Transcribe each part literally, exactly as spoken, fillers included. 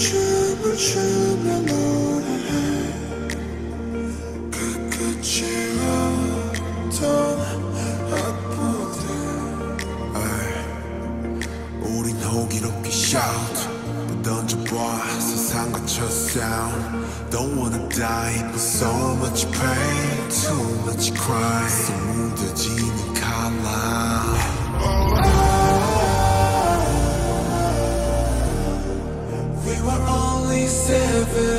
춤을 추며 노래해. 끝까지 와. down, don't wanna die. With so much pain, too much crime. 숨겨지는 칼날. We were only seven,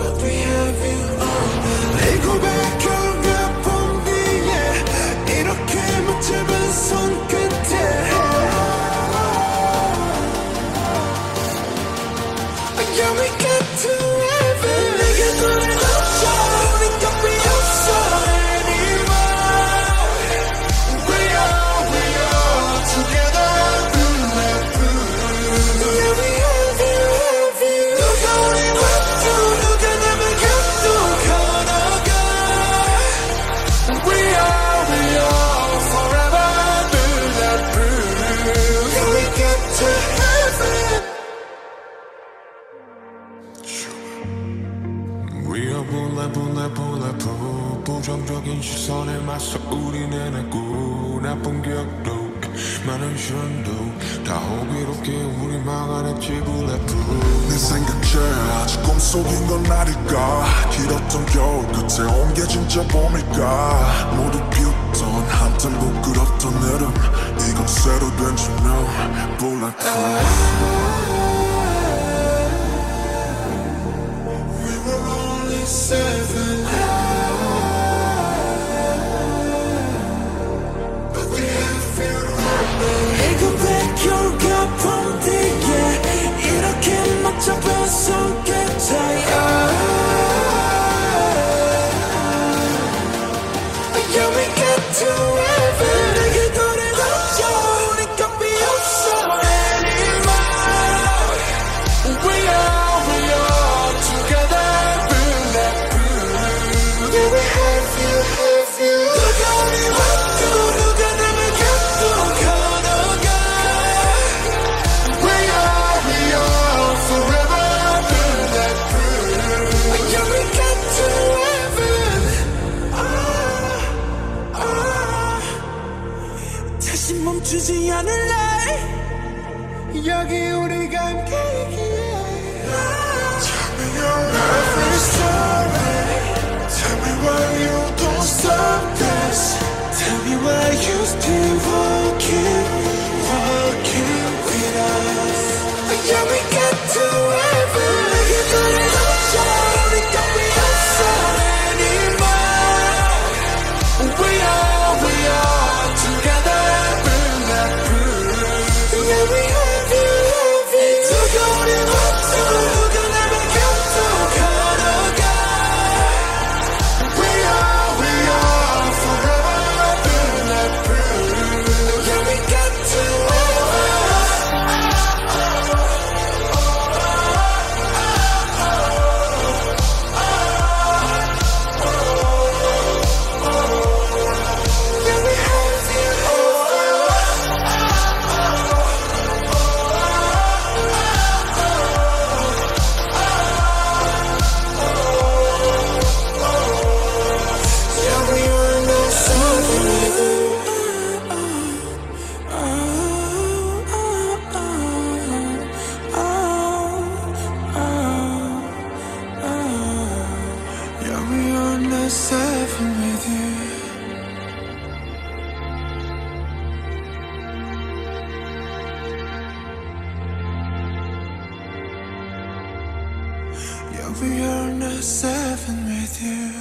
but we have you all. 고백한 아픔이에 이렇게 묻혀본 손끝에. Yeah, we got to heaven. Niggas on the outside, we don't be outside anymore. We are, we are together through and through. Yeah, we have you, have you. 누가 우리 왔죠, 누가 남을 약속하다가. We are, we are forever through and through. Yeah, we got to heaven. 불안불안불안불 부정적인 시선에 맞서 우리는 알고 나쁜 기억도 많은 시련도 다 호기롭게 우리 망하는지 불안불안 내 생각에 아직 꿈속인 건 아닐까 길었던 겨울 끝에 온 게 진짜 봄일까 모두 피웠던 한때고 끓었던 여름 이건 새로 된 증명 불안불안 Seven, but we have fear only. 이건 왜 결과 본디에 이렇게 맞춰본 손끝에. 멈추지 않을래 여기 우리가 함께 있기에 Tell me your every story Tell me why you don't stop this Tell me why you still walking Walking with us Yeah, we got to heaven 내게 너를 덮쳐 우리 don't be outside anymore We are, we are together We are not seven with you.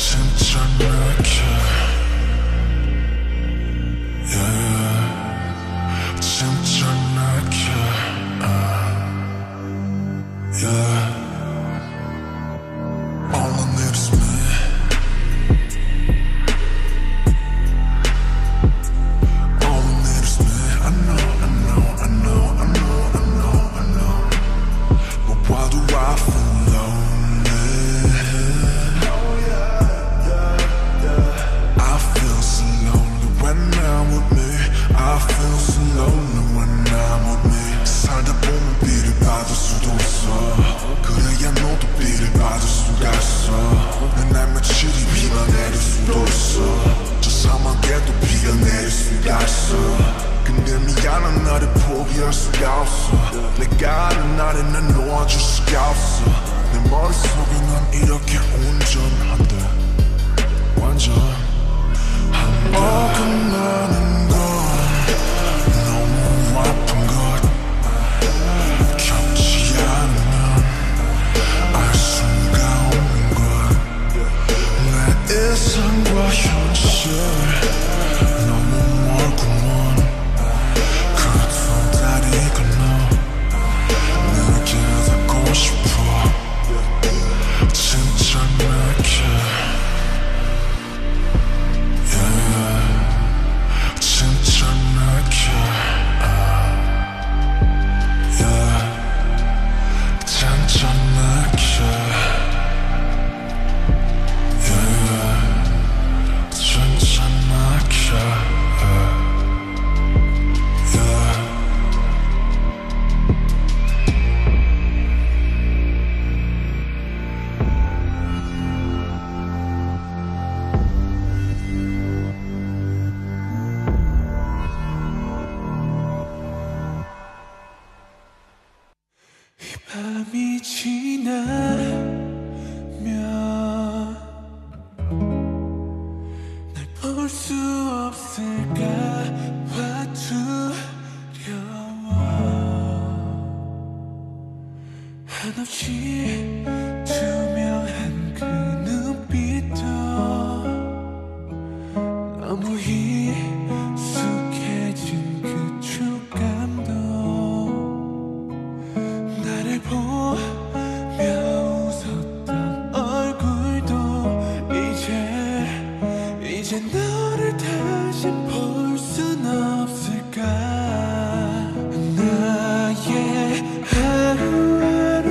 진짜 내게 yeah. 진짜 내게 uh. yeah. All I need is me. All I need is me. I know, I know, I know, I know, I know, I know. But why do I feel lonely? I feel so lonely when I'm with me. 살다 보면 비를 받을 수도 있어. 그래야 너도 비를 받을 수가 있어. 날 며칠이 비가 내릴 수도 있어. 저 사막에도 비가 내릴 수가 있어. 근데 미안한 나를 포기할 수가 없어. 내가 아는 날에 난 놓아줄 수가 없어. 내 머릿속에 난 이렇게 운전한다. 완전한다. 어긋나는 건 아픈 것 겪지 않으면 알 수가 없는 것. 내 일상과 현실 너무 멀구먼. 그 두 다리 건너 내게 닿고 싶어. 진짜 내게 yeah. 진짜 내게 나의 하루하루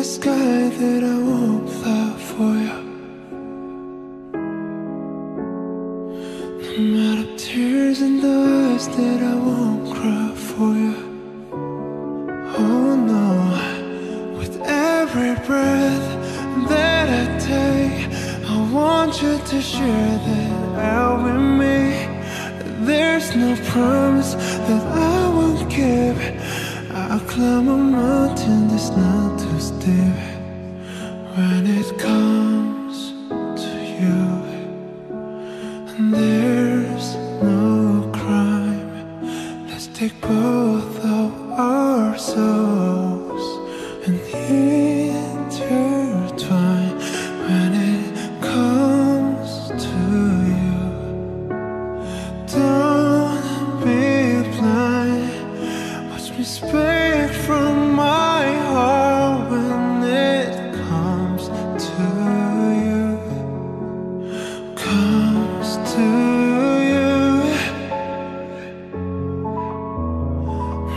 the sky that I won't fly for you. No matter tears in the eyes that I won't cry for you. Oh no, with every breath that I take, I want you to share that out with me. There's no promise that I won't give. I'll climb a mountain that's not too steep. When it comes to you, and there's no crime, let's take both of our souls and intertwine. When it comes to you, don't be blind. Watch me spend from my heart when it comes to you, comes to you.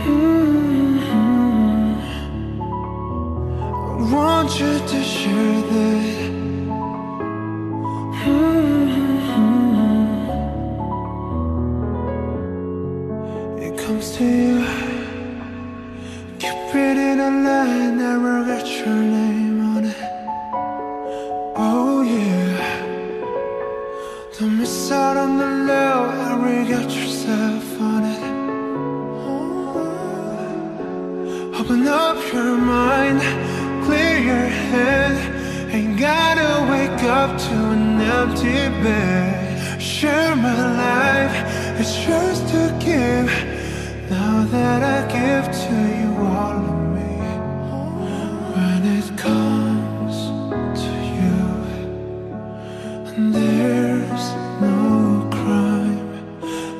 Mm-hmm. I want you to share that. Mm-hmm. It comes to you. Cupid in a line, never got your name on it. Oh yeah, don't miss out on the love, already got yourself on it. Oh. Open up your mind, clear your head. Ain't gotta wake up to an empty bed. Share my life, it's yours to give. Now that I give to you all of me, when it comes to you, and there's no crime,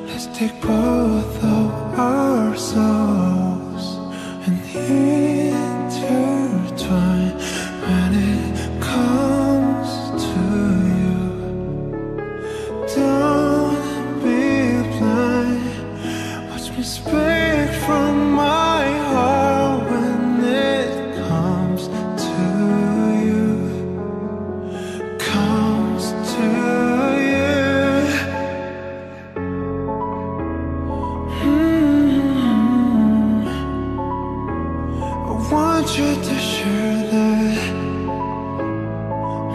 let's take both of our souls and intertwine. When it comes to you, don't be blind. Watch me speak from my you to share that.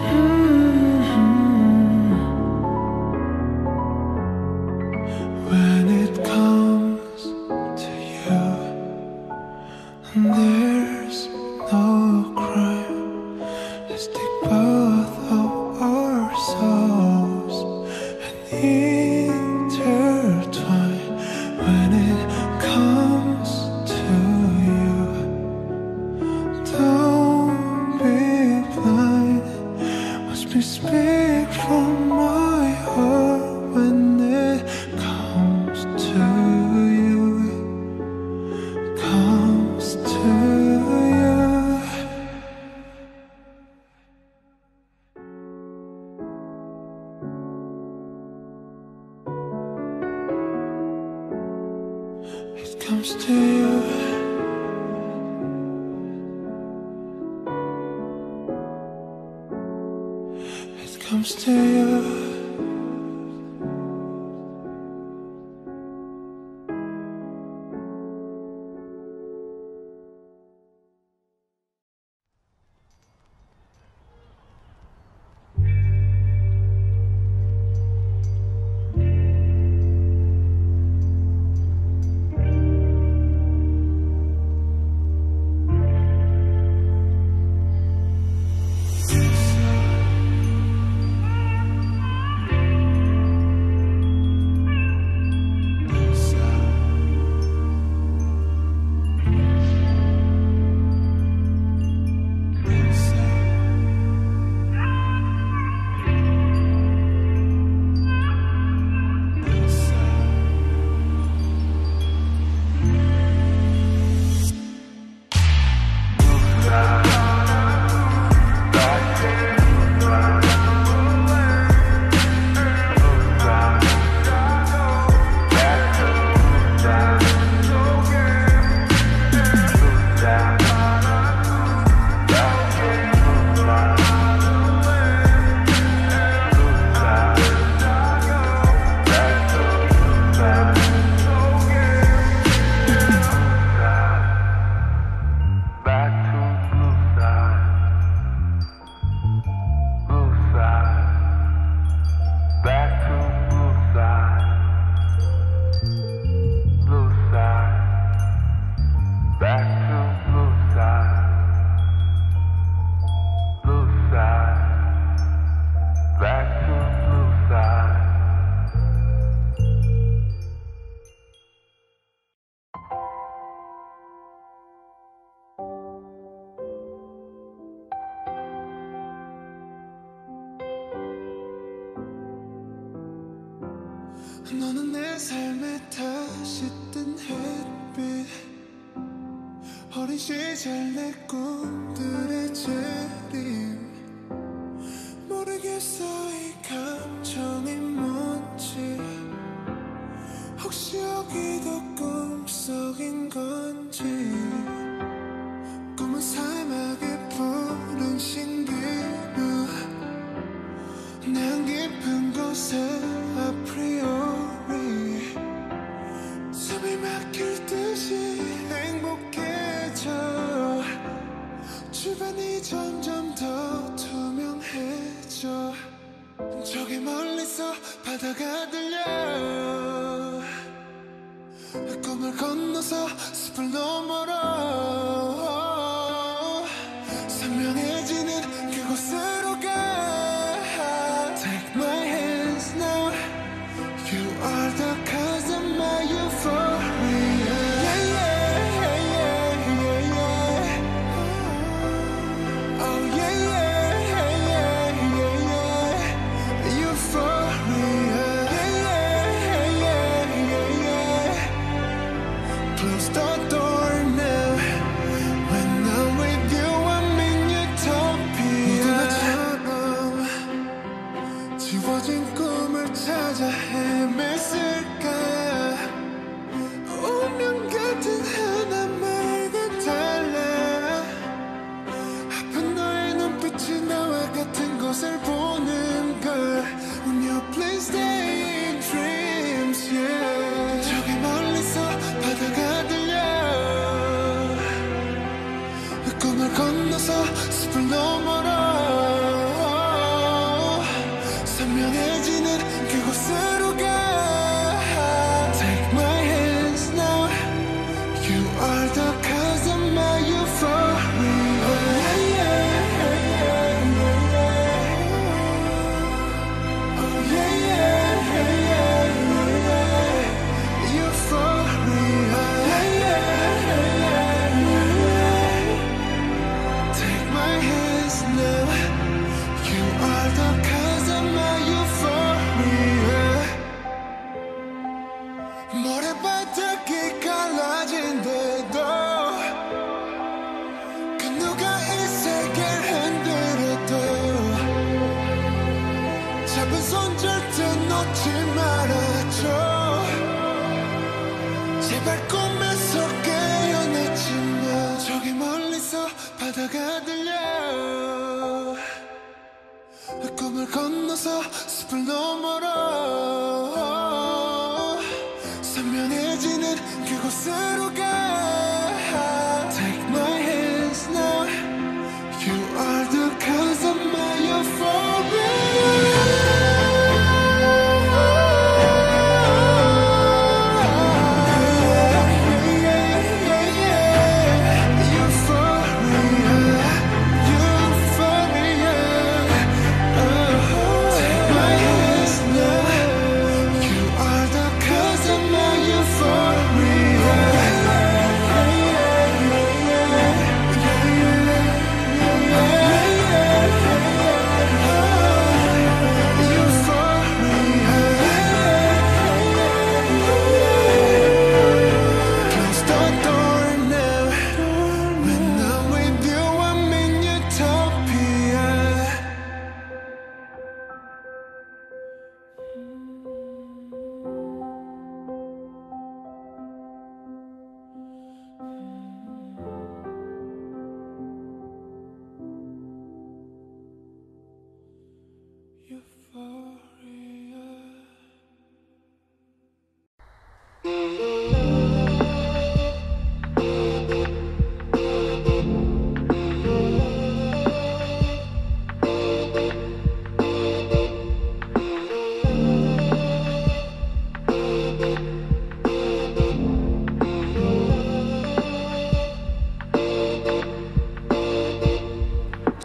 Mm-hmm. When it comes to you, and there's no crime, let's take both of our souls and intertwine. When it comes to you, speak from my heart when it comes to you, comes to you, it comes to you. It comes to you. 너는 내 삶에 다시 뜬 햇빛 어린 시절 내 꿈들의 재림 모르겠어 이 감정이 뭔지 혹시 여기도 꿈속인 건지 꿈은 삶하게 푸른 신기루 난 깊은 곳에 아프리오리 숨이 막힐 듯이 행복해져 주변이 점점 더 투명해져 저기 멀리서 바다가 들려 꿈을 건너서 숲을 넘어라 선명해지는 그곳으로 가 Take my hands now You are the cause of my euphoria yeah, yeah, yeah, yeah, yeah. Oh yeah, yeah, yeah, yeah, yeah. Euphoria yeah, yeah, yeah, yeah, yeah. Close the door now When I'm with you I'm in utopia 모두 나처럼 지워진 꿈을 찾아 해 When you please stay in dreams, yeah. 저기 멀리서 바다가 들려. 꿈을 건너서 숲을 넘어라. 선명해지는 그곳으로 가. Take my hands now. You are the cause of my euphoria. 놓지 말아줘 제발 꿈에서 깨어나지 마 저기 멀리서 바다가 들려 꿈을 건너서 숲을 넘어라 선명해지는 그곳으로 가 Take my hands now You are the cause of my euphoria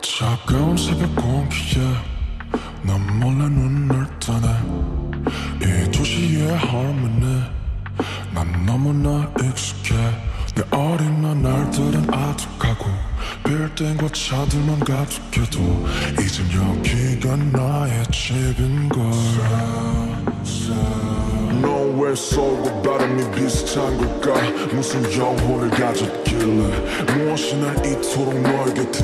차가운 새벽 공기에 난 몰래 눈을 떠네 이 도시의 harmony 난 너무나 익숙해 내 어린 나날들은 아득하고 빌딩과 차들만 가득해도 이젠 여기가 나의 집인걸 왼손과 발음이 비슷한 걸까? 무슨 영혼을 가졌길래 무엇이 날 이토록 너의 곁에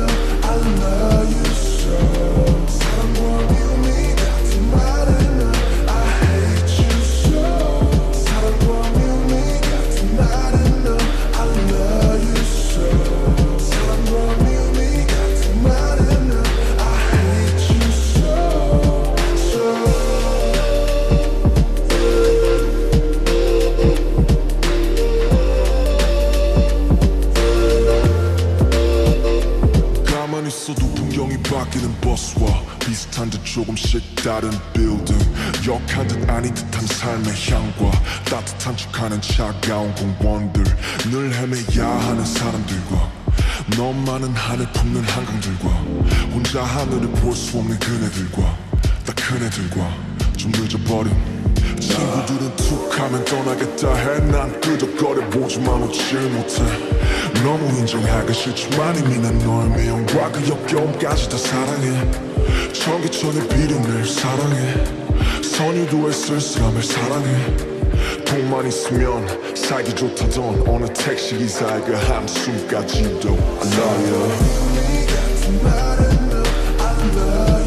나 I love you so. 바뀌는 버스와 비슷한 듯 조금씩 다른 빌딩. 역한 듯 아닌 듯한 삶의 향과 따뜻한 척하는 차가운 공원들. 늘 헤매야 하는 사람들과 너만은 하늘 품는 한강들과 혼자 하늘을 볼 수 없는 그네들과 딱 그네들과 좀 늦어버린 친구들은 툭 하면 떠나겠다 해. 난 끄덕거려보지만 웃질 못해. 너무 인정하기 싫지만 이미 난 너의 미움과 그 역겨움까지 다 사랑해. 전기천의 비린내를 사랑해. 선유도의 쓸쓸함을 사랑해. 돈만 있으면 살기 좋다던 어느 택시기사의 그 한숨까지도 I love you. 네 같은 말은 너 I love you.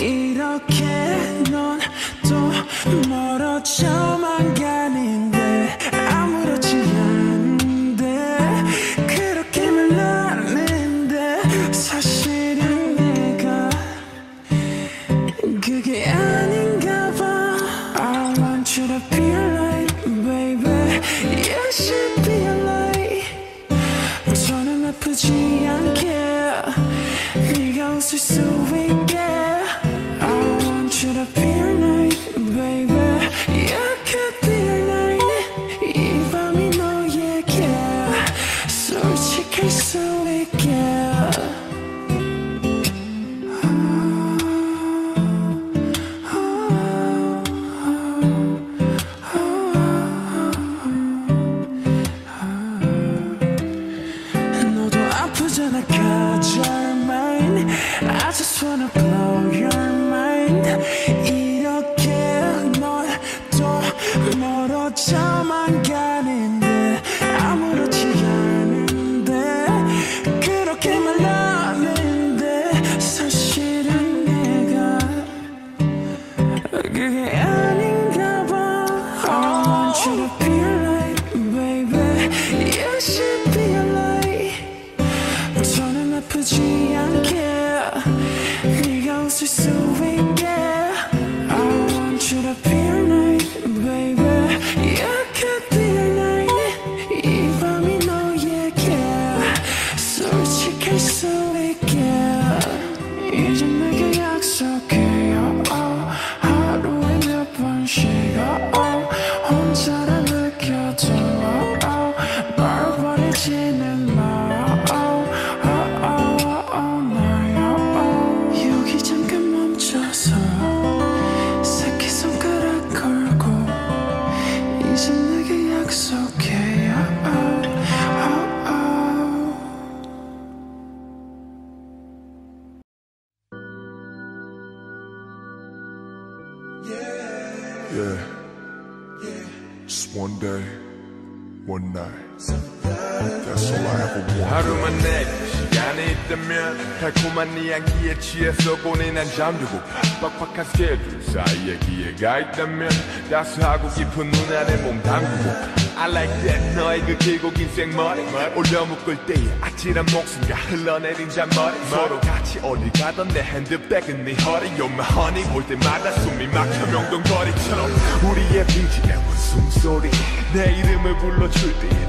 이렇게 넌 또 멀어져만 가는데 feel like, baby, you should be a light. 저는 아프지 않게 네가 웃을 수 있게. I want you to be a light, baby. You could be a light. 이 밤이 너에게 솔직할 수 있게. Your mind, I just wanna blow your mind. 이렇게 널 또 멀어져만 가는데 아무렇지 않은데 그렇게 말하는데 사실은 내가 그게 아닌가 봐. I want you to be a light, baby. You should be a light. 저는 아프지 않게 네가 웃을 수 있게. I want you to be a light, baby. You could be a light. 이 밤이 너에게 솔직할 수 있게. 이제 내게 약속해요. oh, 하루에 몇 번씩 oh, oh, 혼자라 느껴져. oh, oh, 널 버리지는 마. oh, 여기 잠깐 멈춰서 새끼손가락 걸고 이제 내게 약속해요. oh, oh, oh. Yeah, just one day, one night. That's all I ever wanted. 하루만 내 시간이 있다면 달콤한 네 향기에 취해서 고뇌난 잠들고 빡빡한 스케줄 사이에 기회가 있다면 따스하고 깊은 눈 안에 몸 담그고 I like that 너의 그 길고 긴 생머리 올려 묶을 때의 아찔한 목숨과 흘러내린 잔머리 서로 같이 어딜 가던 내 핸드백은 네 허리 You're my honey 올 때마다 숨이 막혀 명동거리처럼 우리의 비지의 웃음소리 내 이름을 불러줄 때의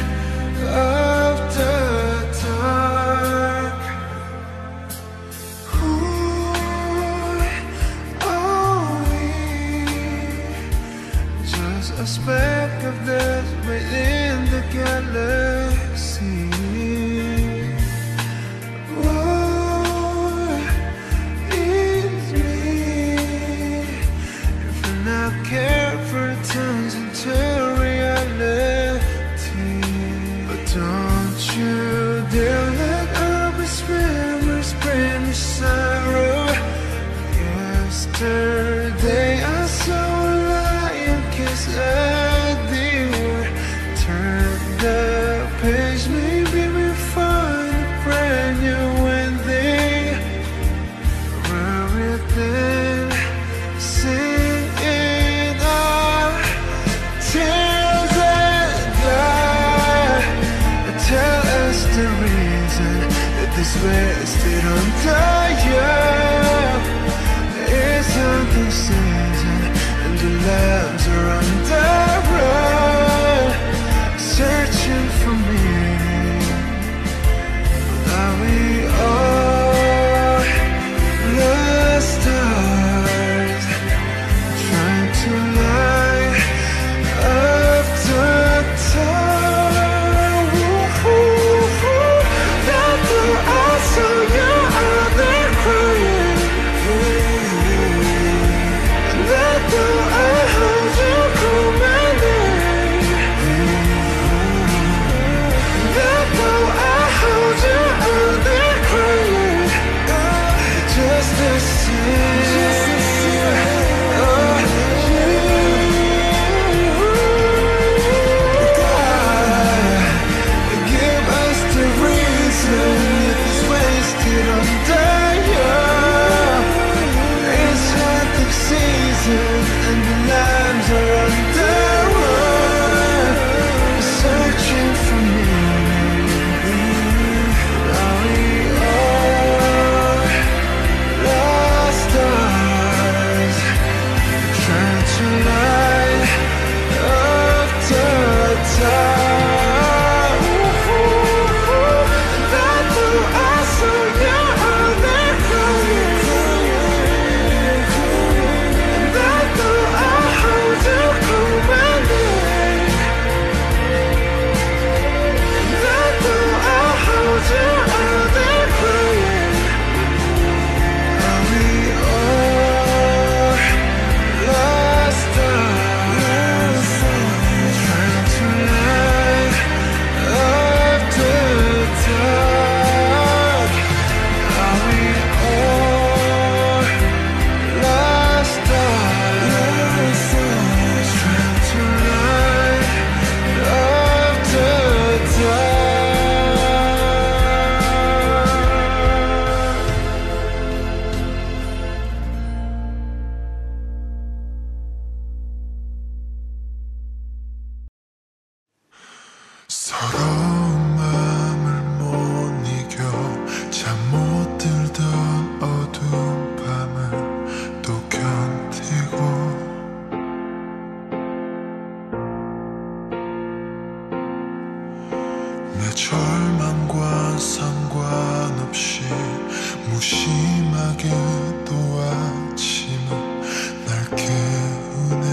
up the dark? Who are we? Just a speck of dust within the galaxy. What is me? If we're not careful, it turns into reality. But don't you dare let our memories bring me sorrow. Yesterday I saw a lion kiss a deer. The page, maybe we find a brand new ending. Rather than singing our tears and die. Tell us the reason that this wasted on time. It's hunting season and the lambs are on the road. Searching for me, but are we all lost stars, trying to light up the dark? That the eyes of your other crying, that the eyes of your commanding. 서러운 마음을 못 이겨 잠 못 들던 어두운 밤을 또 견디고 내 절망과 상관없이 무심하게 또 아침은 날 깨우네.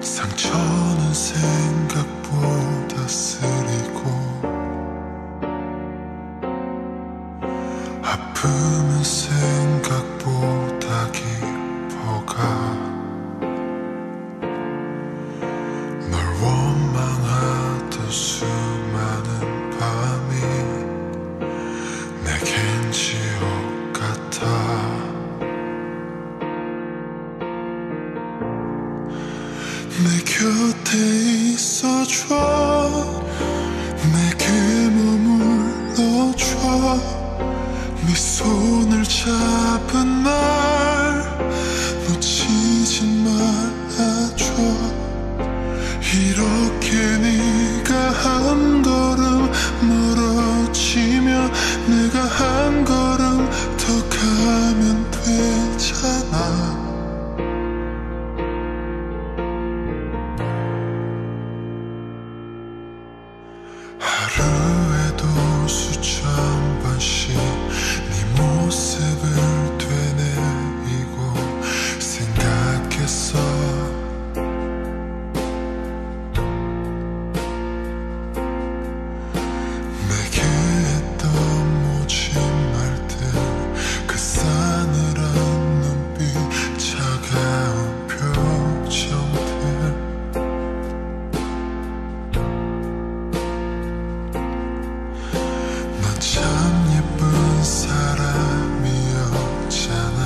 상처는 생각보다 쓰리고 아픔은 생각보다 깊어가 널 원망하던 수많은 밤이 내겐 지옥 같아. 내 곁에 있어줘, 내게 머물러줘. 네 손을 잡은 날 놓치지 말아줘. 이렇게 네가 한 걸음 멀어지면 내가 한 걸음 더 가면 되잖아. 하루에도 수천 번씩 네 모습을 되뇌이고 생각했어. 내게 했던 모진 말들, 그 싸늘한 눈빛, 차가운 표정들. 참 예쁜 사람이었잖아.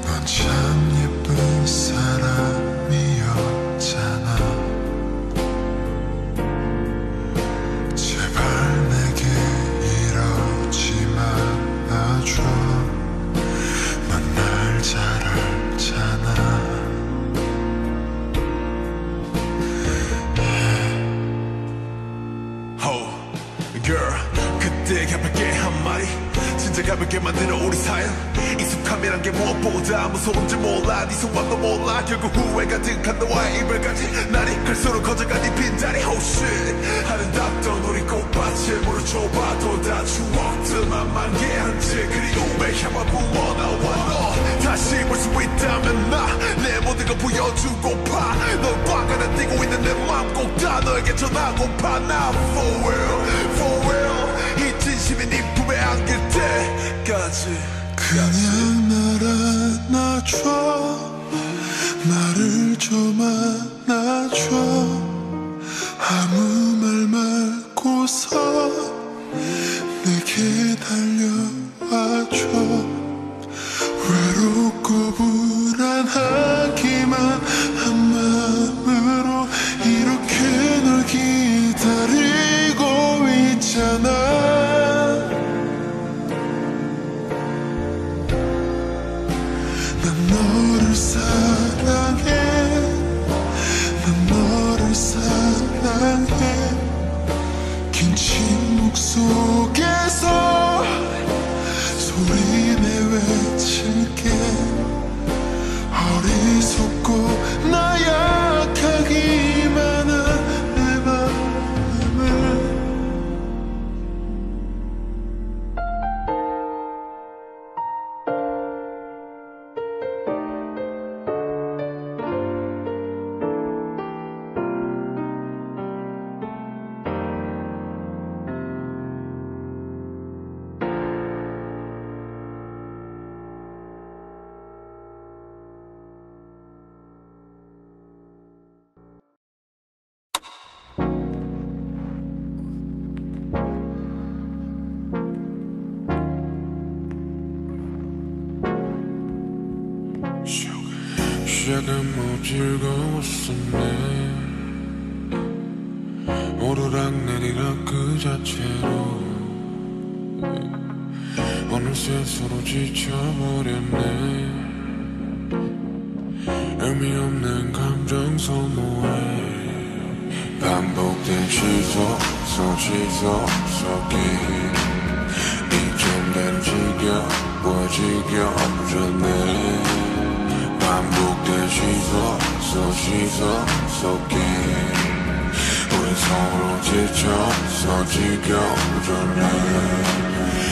넌 참 예쁜 사람이었잖아. 제발 내게 이러지 말아줘. 넌 날 잘 알잖아. Girl, 그때 가볍게 한마디 진짜 가볍게 만드는 우리 사연. 익숙함이란 게 무엇보다 무서운지 몰라. 네 속마음도 몰라. 결국 후회 가득한 너와의 이별까지. 날이 갈수록 커져간 네 빈자리. Oh shit, 아름답던 우리 꽃밭을 물을 줘봐도 다 추억들만 만개한 채 그리움에 향만 부어나와. 너 다시 볼 수 있다면 나 내 모든 걸 보여주고파. 널 꽉 안아뛰고 있는 내 맘 꼭 다 너에게 전하고파. 나 for real 심히 네 품에 안길 때까지. 그냥 날 안아줘, 나를 좀 안아줘. 아무 말 말고서 내게 달려와줘. 외롭고 불안하기만 한 마음으로 이렇게 널 기다리고 있잖아. 너를 사랑해, 난 너를 사랑해. 긴 침묵 속에서 소리내 외칠게. 어리석고 나약하기만 한 내 마음을. 뭐 즐거웠었네. 오르락 내리락 그 자체로 어느새 서로 지쳐버렸네. 의미 없는 감정 소모해 반복된 시속 속시속 속게임 이쯤 된 지겨워 지겨워졌네 반복된 시속 속시속 속게임 우린 서로 지쳐서 지겨워졌네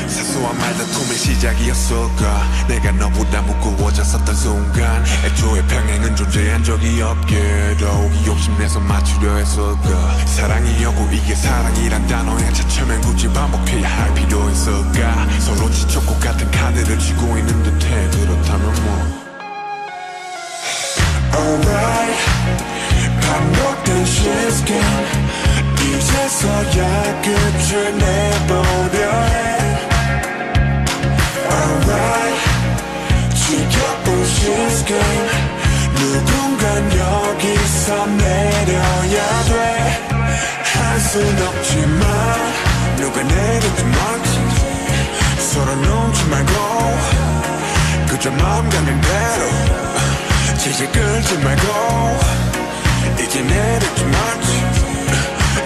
사소한 말다툼의 시작이었을까 내가 너보다 무거워졌었던 순간 애초에 평행은 존재한 적이 없게 더욱이 욕심내서 맞추려 했을까 사랑이여고 이게 사랑이란 단어에 차츰엔 굳이 반복해야 할 필요 있을까 서로 지쳤고 같은 카드를 쥐고 있는 듯해 그렇다면 뭐 Alright 반복된 시간 이제서야 끝을 내보려 해 Alright 지켜본 시간 누군간 여기서 내려야 돼 할 순 없지만 누가 내려도 멀지 서로 놓지 말고 그저 마음 가는 대로 질질 끌지 말고 이제 내렸지 말지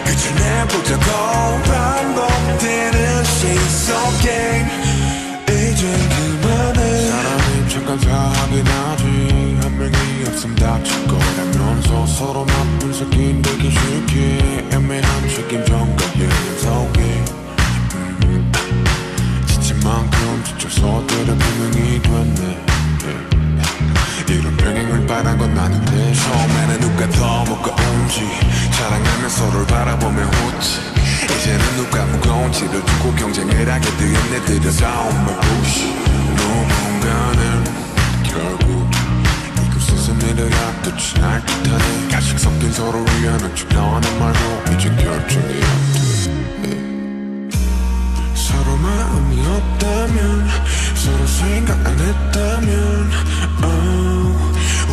그저 내보자고 반복되는 시속 게임 이젠 그만해 사람이 잠깐 사하긴 하지 한 명이 없음 다치고 하면서 서로 나쁜 새끼 되기 싫게 애매한 책임정각 예능 속에 지친 만큼 지쳐서 때려 분명히 됐네 이런 평행을 바란 건 아닌데 처음에는 누가 더 무거운지 자랑하며 서로를 바라보며 웃지 이제는 누가 무거운지를 두고 경쟁을 하게 되었네 들여다오며 부시 누군가는 결국 이급 수순이를 앞두지 날 듯하네 가식 섞인 서로 위하는 척 나와는 말고 이젠 결정이 없네 서로 마음이 없다면 서로 생각 안 했다면 oh.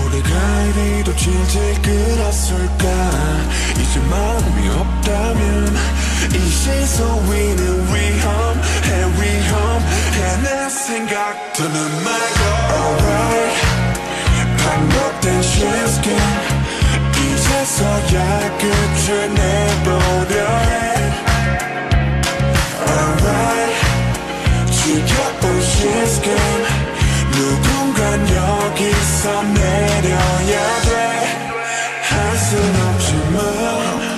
우리가 이리도 질질 끌었을까 이제 마음이 없다면 이 시선 위는 위험해 위험해 내 생각 더는 말고 Alright 반복된 시간 이제서야 끝을 내보려 해 Alright 지켜본 시간 누군가 여기서 내려야 돼 할 순 없지만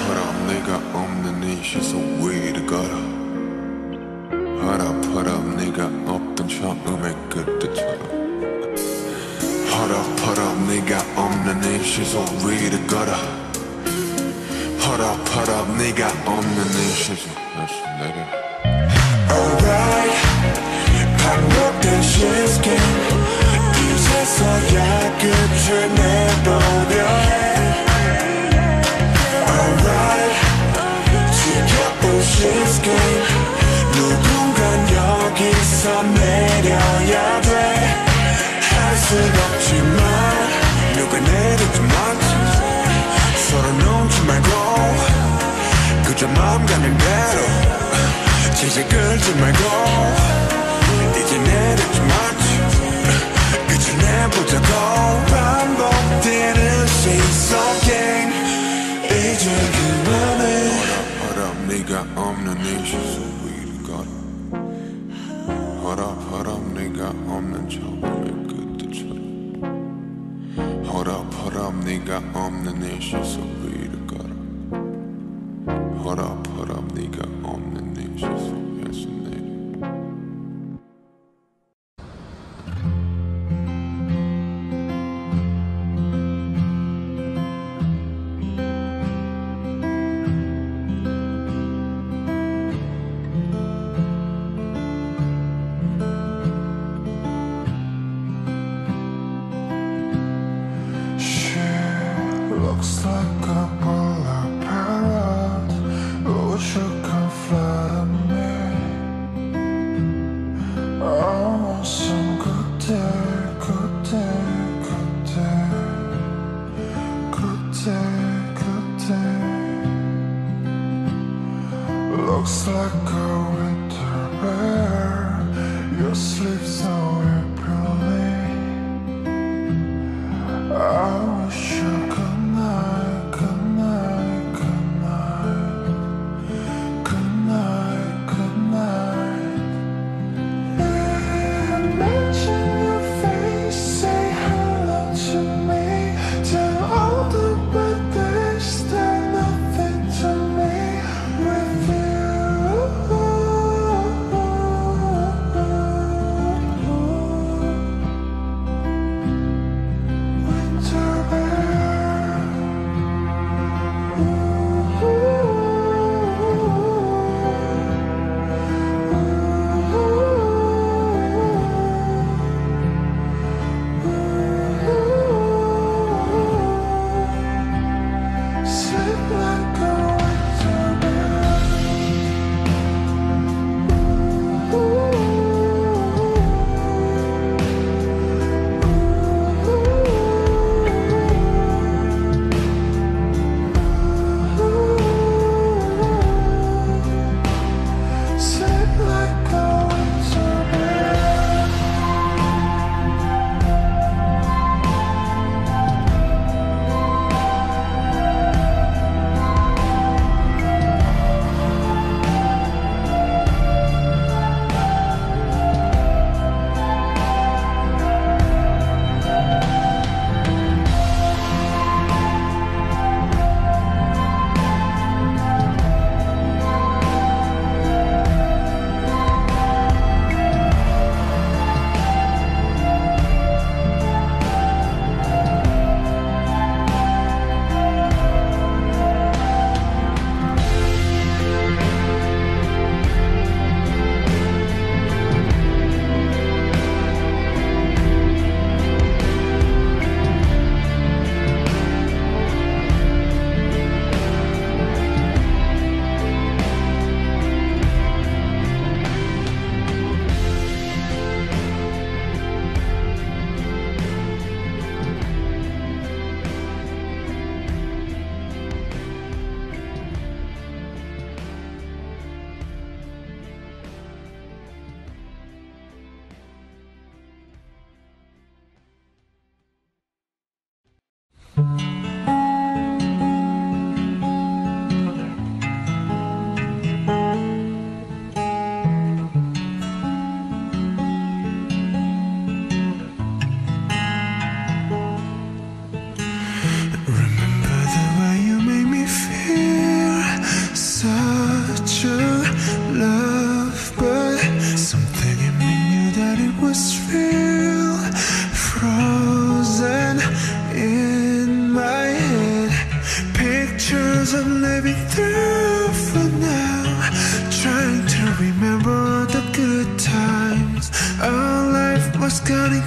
허락 내가 없는 이 시속 위를 걸어 허락 허락 내가 없던 처음의 그때처럼 허락 허락 내가 없는 이 시속 위를 걸어 허락 허락 내가 없는 이 시속 다시 내려 Alright 반복된 시간 이제서야 끝을 내보려 해 Alright 지켜본 시간 누군간 여기서 내려야 돼 할 순 없지만 누가 내려도 맞지 서로 놓지 말고 그저 마음 가는 대로 질질 끌지 말고 이제 내려도 맞지 끝을 내보자고 반복되는 시선 게임 이젠 그만해 허락 네가 없는 이 시선 위를 걸어 허락 허락 네가 없는 처음의 그때처럼 허락 허락 네가 없는 이 시선 위를 걸어 허락 허락 네가 없는 이 시선 I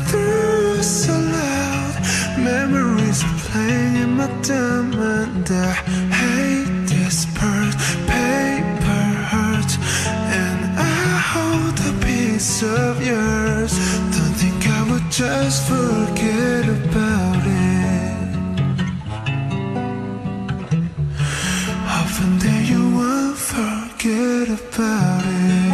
through so loud. Memories are playing in my dumb mind. I hate this part. Paper hurts, and I hold a piece of yours. Don't think I would just forget about it. Often that you won't forget about it.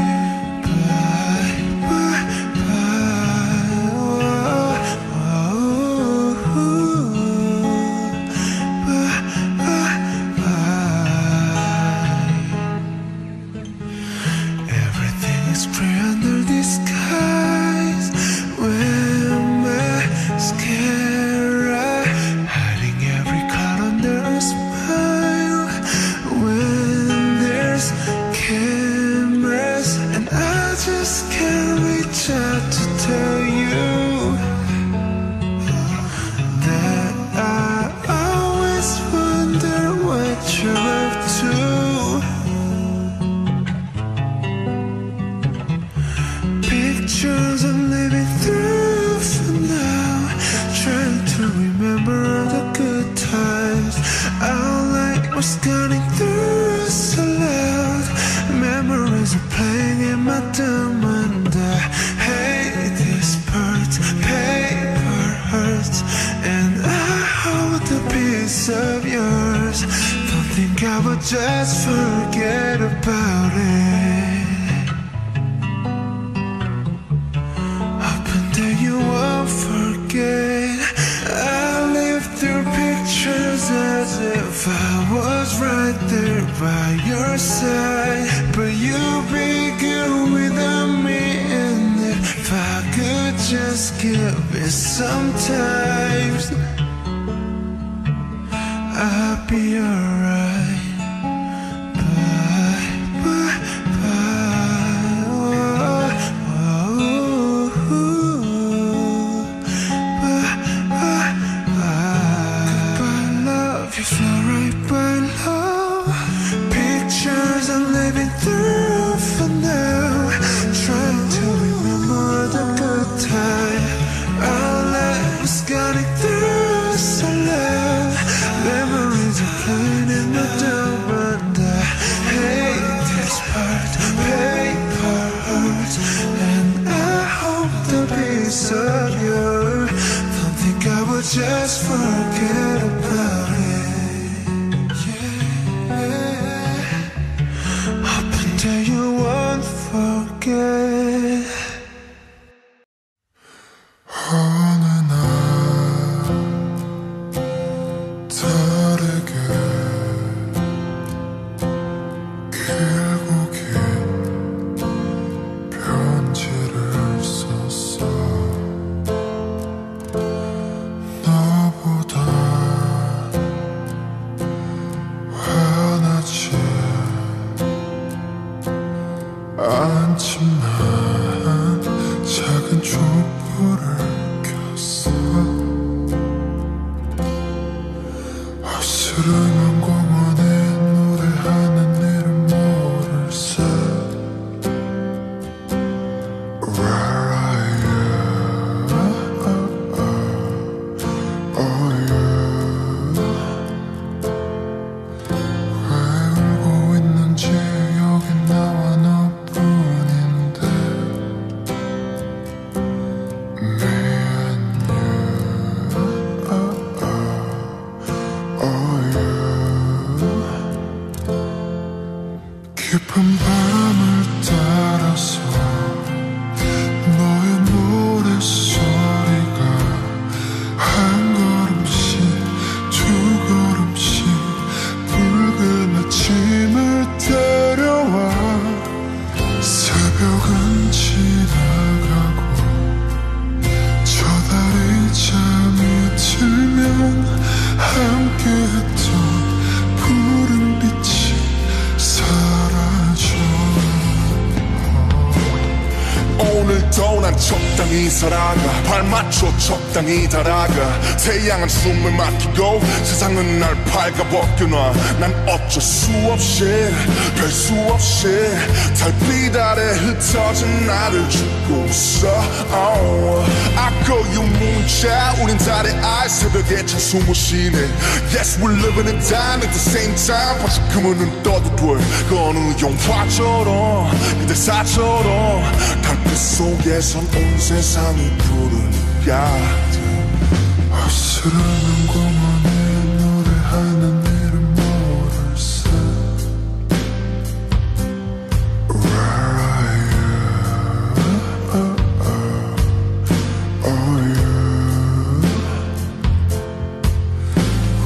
Of yours, don't think I would just forget about it. Hoping that you won't forget. I live through pictures as if I was right there by your side, but you begin without me, and if I could just give it sometimes, I'll be alright. Just forget about it. Yeah. Hoping that you won't forget. 어느 날 다르게 결국엔 편지를 썼어. 않지만 작은 촛불을 켰어. 어스름한 공원에 노래하는 이를 모를 새. Where are you? Oh, you. 왜 울고 있는지 여긴 나와. Oh, yeah. 날 적당히 살아가 발맞춰 적당히 달아가 태양은 숨을 막히고 세상은 날 발가벗겨놔 난 어쩔 수 없이 별 수 없이 달빛 아래 흩어진 나를 죽고 있어 oh. 아까운 문자 우린 달의 알 새벽에 차 숨어쉬네 Yes we're living in time at the same time 바시큼은 눈 떠도 돼 그 어느 영화처럼 그대사처럼 달빛 속에선 온 세상이 부르니까 어스름한 공원에 노래하는 이름 모를 새 Where are you? Oh, oh, oh, you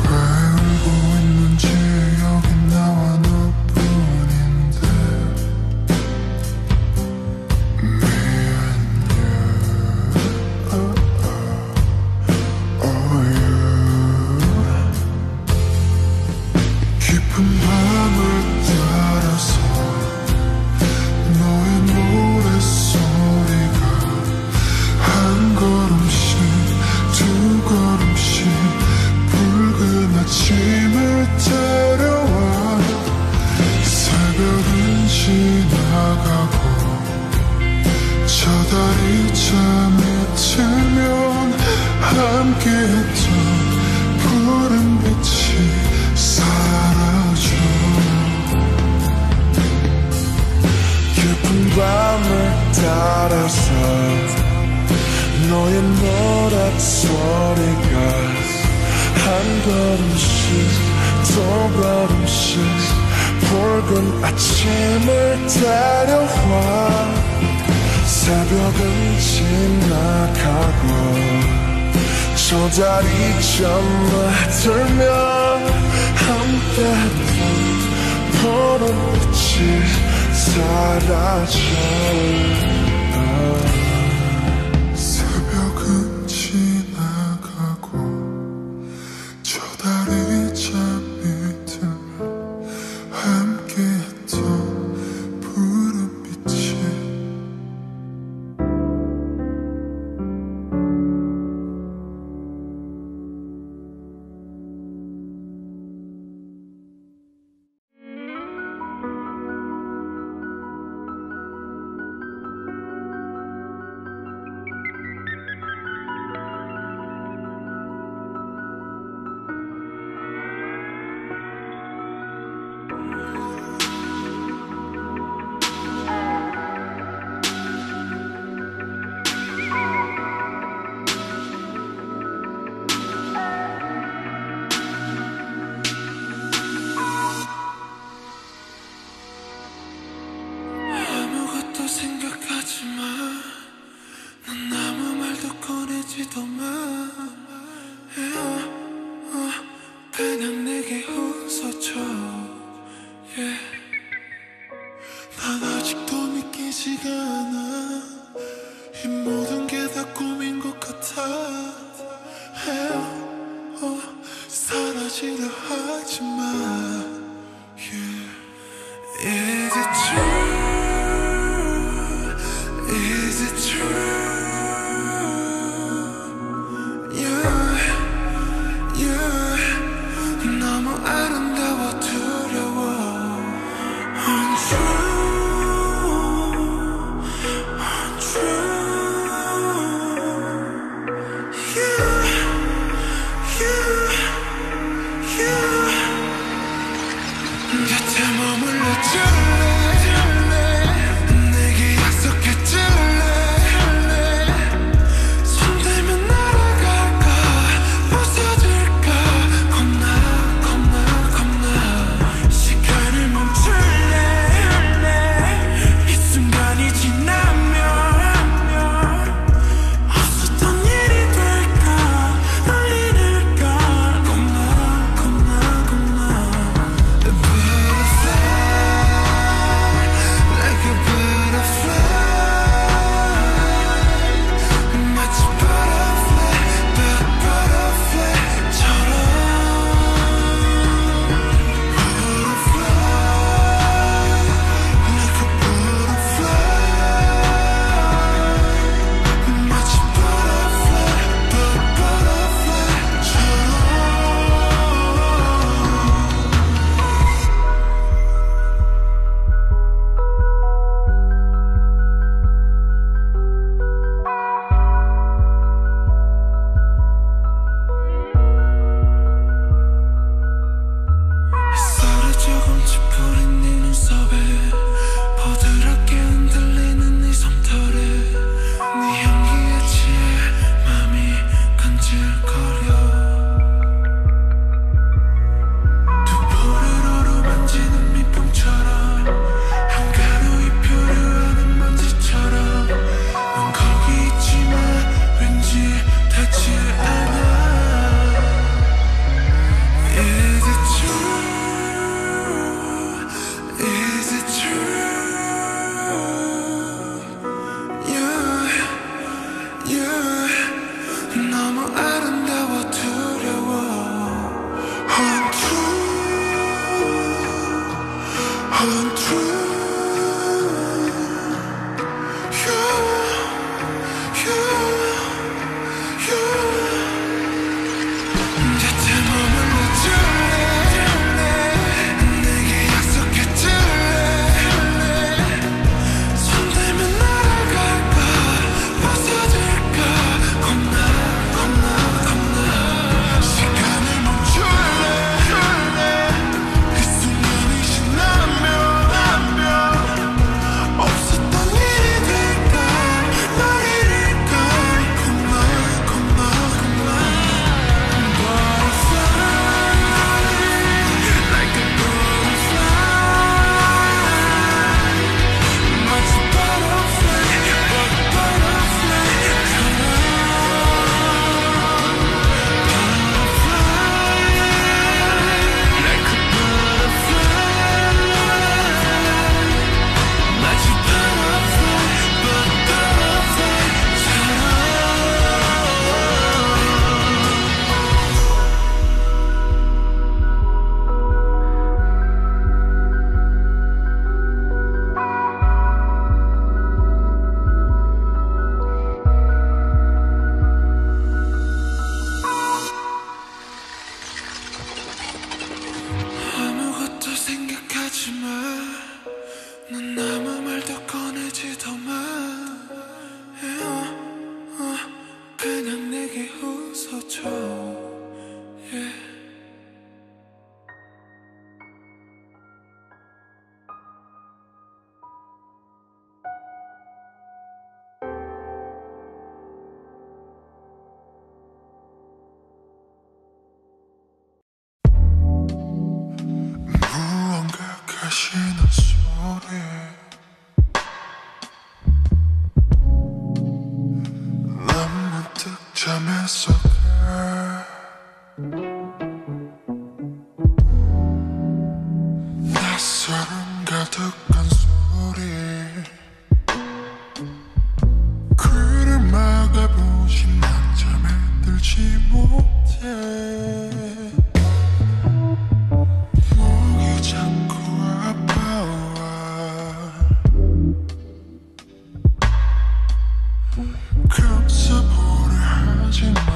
왜 울고 있는지 여긴 나와 너뿐인데 Me and you oh, oh, oh, you 깊은 밤을 따라서 너의 노랫소리가 한 걸음씩 두 걸음씩 붉은 아침을 데려와 새벽은 지나가고 저 달이 잠이 들면 함께했던 푸른 빛이 사라져 깊은 밤을 따라서 너의 노랫 소리가 한 걸음씩 두 걸음씩 붉은 아침을 데려와 새벽은 지나가고 저 달이 잠을 들면 함께했던 푸른 빛이 사라져 새벽은 지나가고 저 달이 잠이 들면 함께했던 푸른 빛이 곁에 머물러줄래 감싸보려 하지마.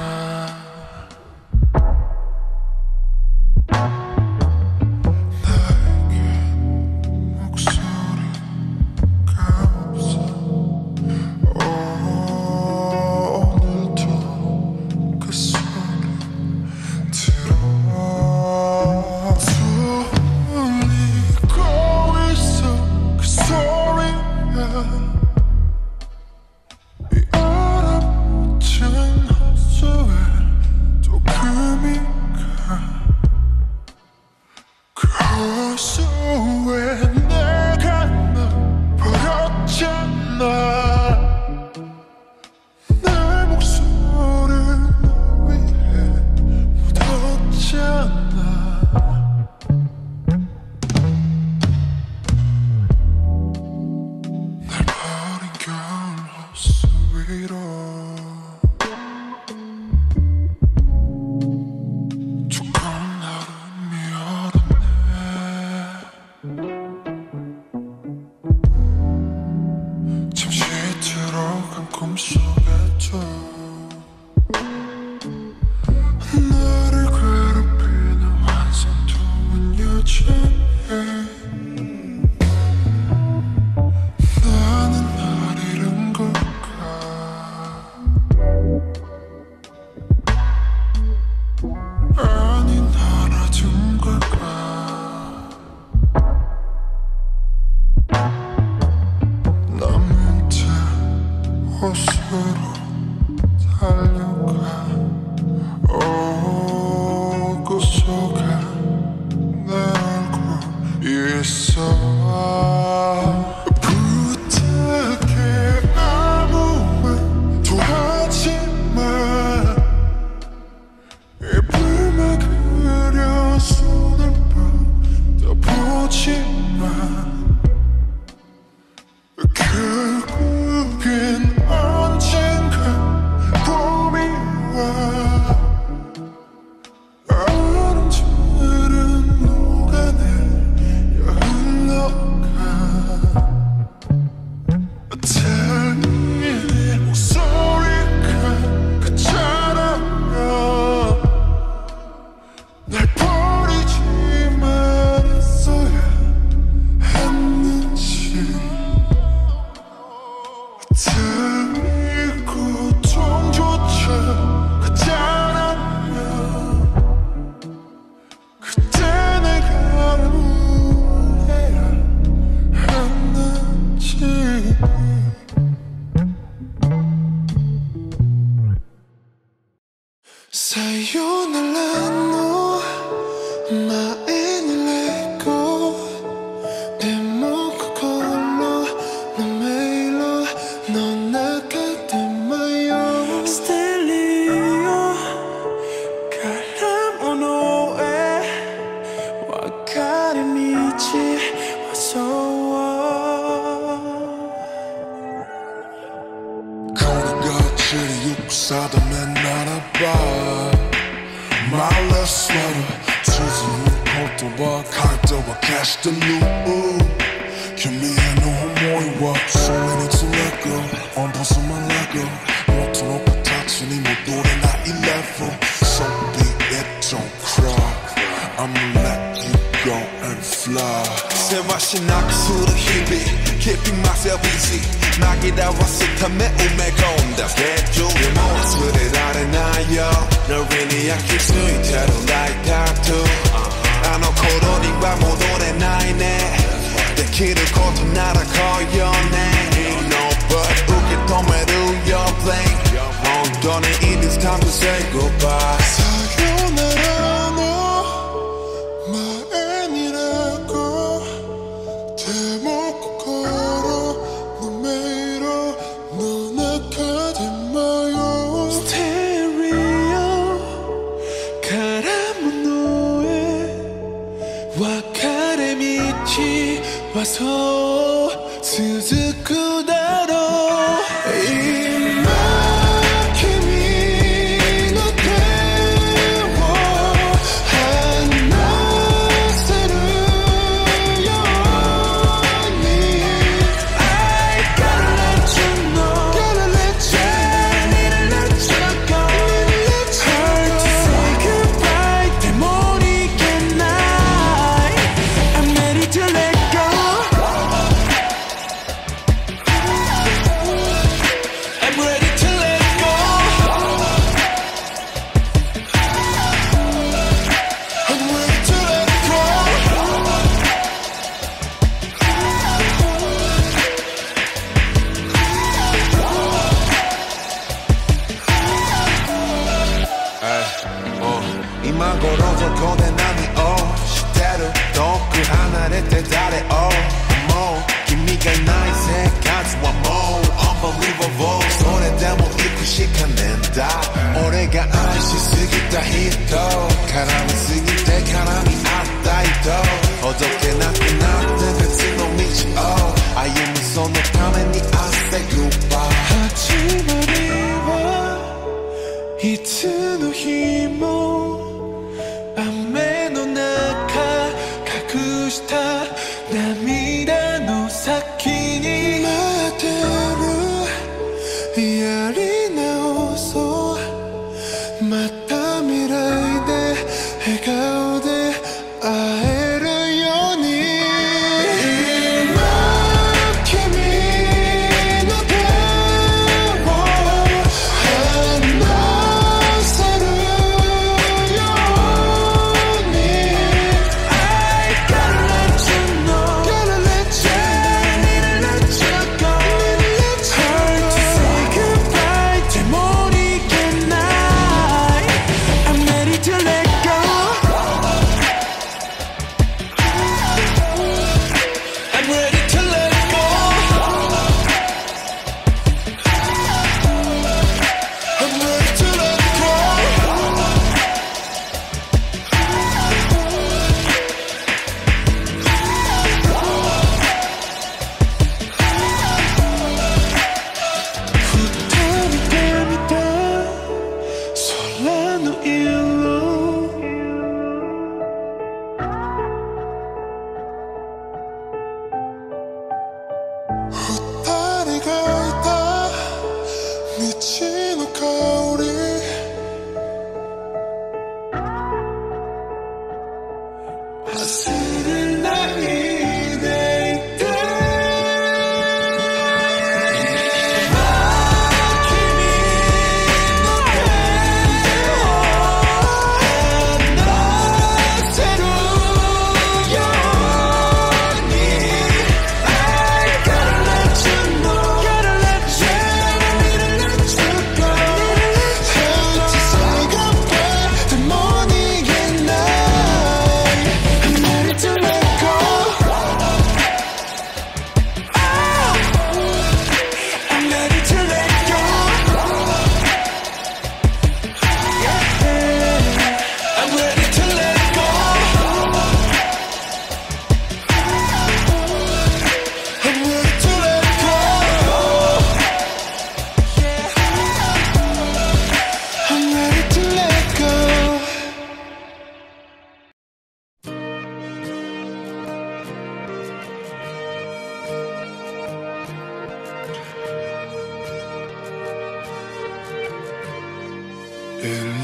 Sayonara no mae ni let go. Demo kokoro no meiro no naka demayo. Stereo karamono e wakare michi wasowa. Konoga chiri yukusada men naraba. 君への想いはすでに言葉変えては消してる。君への想いはそれにつなぐ。元の形に戻れないレベル。So be it, don't cry. I'ma let you go and fly. せわしなくする日々 Keeping myself busy 紛らわせた目埋め込んだスケジュールも忘れられないよ 널には気づいてるライターとあの頃には戻れないねできることなら来ようね No but 受け止めるよ Blink 本当に It is time to say goodbye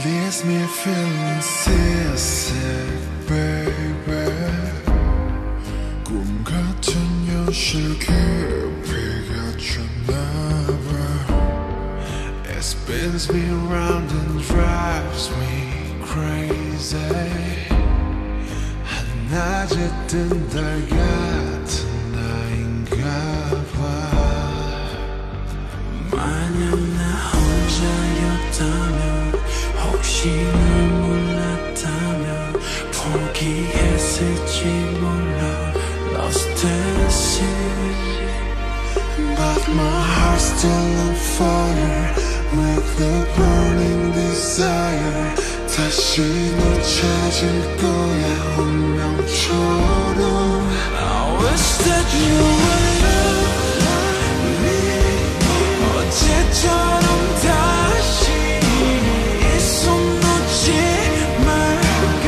leaves me feeling seasick, baby. 꿈 같은 현실 깊이가 쳤나봐. It spins me round and drives me crazy. 낮에 뜬 달 같은 나인가봐. 만약 나 혼자였다면, 혹시 날 몰랐다면 포기했을지 몰라. Lost in sea, but my heart's still on fire with the burning desire. 다시 널 찾을 거야 운명처럼. I wish that you would love me 어제처럼 다시. 이 손 놓지 말고.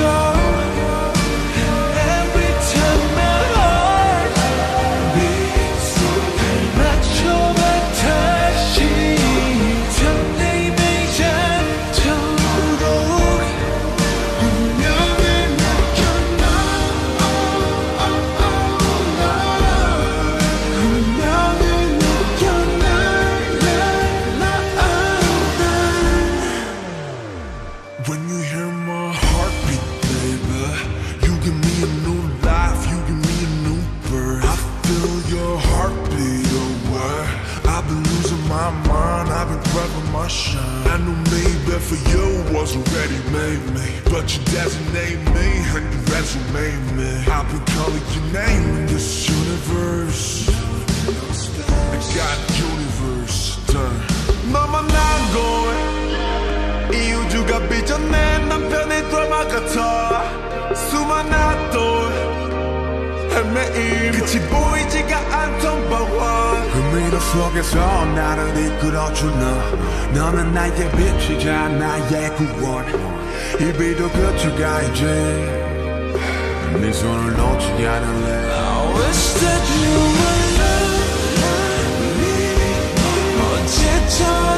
Every time my heart beats 날 맞춰봐 다시. I knew me, but for you was already made me. But you designate me and you resume me. I've been calling your name in this universe. I got universe done. 너만 난 걸 이 우주가 빚어낸 남편의 드라마 같아. 수많았던 헤매임 끝이 보이지가 않던 바와 그 미러 속에서 나를 이끌어준 너. 너는 나의 빛이자 나의 구원. 이 비도 그쳐가 이제 네 손을 놓지 않을래. I wish that you would love me 어제처럼.